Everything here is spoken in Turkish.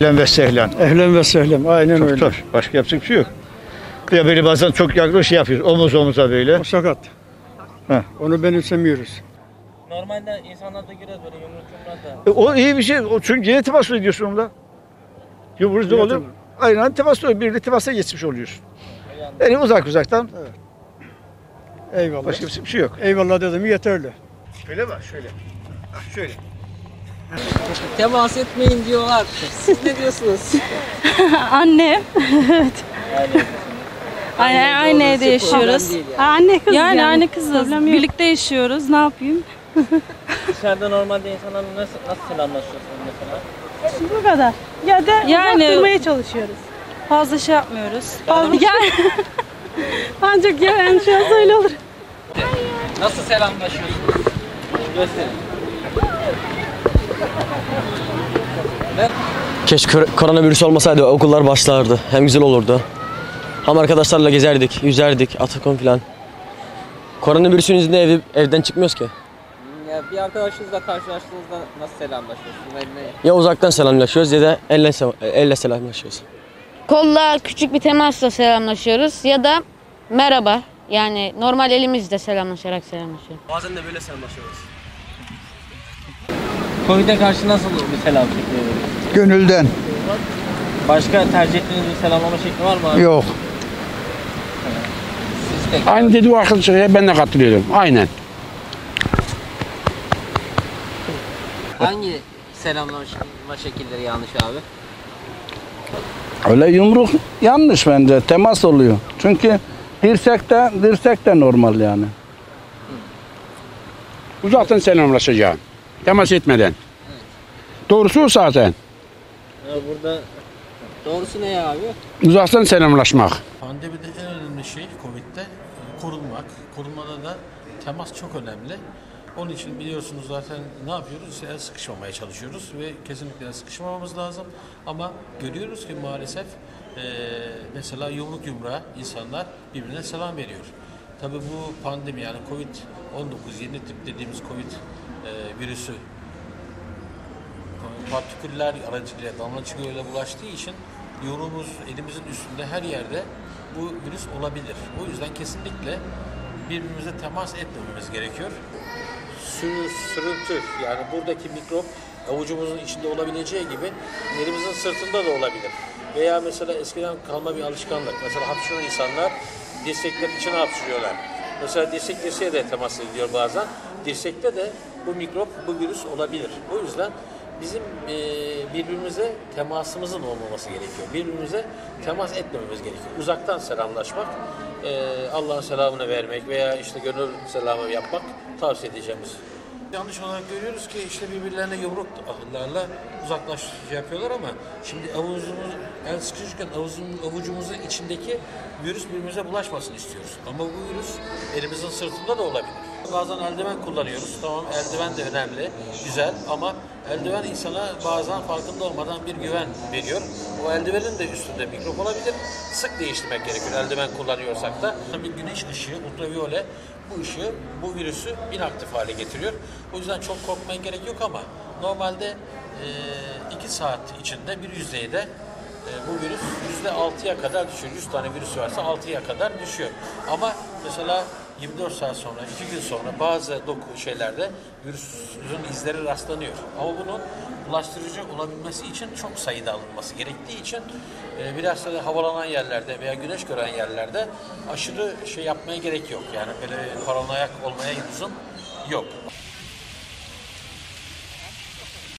Ehlen ve sehlen. Ehlen ve sehlen, aynen çok öyle. Zor. Başka yapacak bir şey yok. Ya böyle bazen çok yaklaşık şey yapıyoruz, omuz omuza böyle. O sakat. Heh. Onu benimsemiyoruz. Normalde insanlar da girer böyle yumruk yumruğa da. O iyi bir şey, çünkü yine temas ediyorsun onunla. Yumruğu da oluyor. Aynen temas oluyor, birlikte temasa geçmiş oluyorsun. Yani uzak uzaktan. Evet. Eyvallah. Başka bir şey yok. Eyvallah dedim yeterli. Şöyle mi? Şöyle. Şöyle. Temas etmeyin diyorlar. Siz ne diyorsunuz? Annem. Evet. Yani. Aynı evde yaşıyoruz. Yani. Anne kız yani. Anne kızız. Birlikte yaşıyoruz. Ne yapayım? Dışarıda normalde insanlarla nasıl selamlaşıyorsunuz mesela? Bu kadar. Ya da yani, uzak çalışıyoruz. Fazla şey yapmıyoruz. Fazla yani. Ancak yani şu an öyle olur. Nasıl selamlaşıyorsunuz? Gösterin. Keşke koronavirüs olmasaydı okullar başlardı. Hem güzel olurdu. Hem arkadaşlarla gezerdik, yüzerdik, atakon filan. Koronavirüsün yüzünden evden çıkmıyoruz ki. Ya bir arkadaşınızla karşılaştığınızda nasıl selamlaşıyorsunuz? Ya uzaktan selamlaşıyoruz ya da elle selamlaşıyoruz. Kolla küçük bir temasla selamlaşıyoruz ya da merhaba. Yani normal elimizle selamlaşıyoruz. Bazen de böyle selamlaşıyoruz. Covid'e karşı nasıl bir selam şekli? Gönülden. Başka tercih ettiğiniz bir selamlama şekli var mı abi? Yok. Aynı dediği arkadaşlara ben de katılıyorum. Aynen. Hangi selamlama şekilleri yanlış abi? Öyle yumruk yanlış bence. Temas oluyor. Çünkü dirsekte normal yani. Uzaktan selamlaşacağım. Temas etmeden. Evet. Doğrusu zaten. Ya burada doğrusu ne ya abi? Uzaktan selamlaşmak. Pandemide en önemli şey Covid'de korunmak. Korunmada da temas çok önemli. Onun için biliyorsunuz zaten ne yapıyoruz? El sıkışmamaya çalışıyoruz ve kesinlikle el sıkışmamamız lazım. Ama görüyoruz ki maalesef mesela yumruk yumruğa insanlar birbirine selam veriyor. Tabii bu pandemi yani Covid-19 yeni tip dediğimiz Covid virüsü partiküller aracılığıyla damlacıklarla bulaştığı için yorumumuz elimizin üstünde her yerde bu virüs olabilir. O yüzden kesinlikle birbirimize temas etmememiz gerekiyor. Sürüntü yani buradaki mikrop avucumuzun içinde olabileceği gibi elimizin sırtında da olabilir. Veya mesela eskiden kalma bir alışkanlık. Mesela hapşıran insanlar dirsekler için hapşırıyorlar. Mesela dirsek dirseğe de temas ediliyor bazen. Dirsekte de bu mikrop, bu virüs olabilir. O yüzden bizim birbirimize temasımızın olmaması gerekiyor. Birbirimize temas etmememiz gerekiyor. Uzaktan selamlaşmak, Allah'ın selamını vermek veya işte gönül selamı yapmak tavsiye edeceğimiz. Yanlış olarak görüyoruz ki işte birbirlerine yumruklarla uzaklaş yapıyorlar ama şimdi el sıkışırken avucumuzun içindeki virüs birbirimize bulaşmasını istiyoruz. Ama bu virüs elimizin sırtında da olabilir. Bazen eldiven kullanıyoruz. Tamam eldiven de önemli, güzel ama eldiven insana bazen farkında olmadan bir güven veriyor. O eldivenin de üstünde mikrop olabilir. Sık değiştirmek gerekiyor eldiven kullanıyorsak da. Tabii güneş ışığı, ultraviyole bu ışığı, bu virüsü inaktif hale getiriyor. O yüzden çok korkmaya gerek yok ama normalde 2 saat içinde bir yüzeyi de bu virüs %6'ya kadar düşüyor. 100 tane virüs varsa 6'ya kadar düşüyor. Ama mesela 24 saat sonra, 2 gün sonra bazı şeylerde virüsün izleri rastlanıyor. Ama bunun bulaştırıcı olabilmesi için çok sayıda alınması gerektiği için biraz da havalanan yerlerde veya güneş gören yerlerde aşırı şey yapmaya gerek yok. Yani böyle paranoyak olmaya lüzum yok.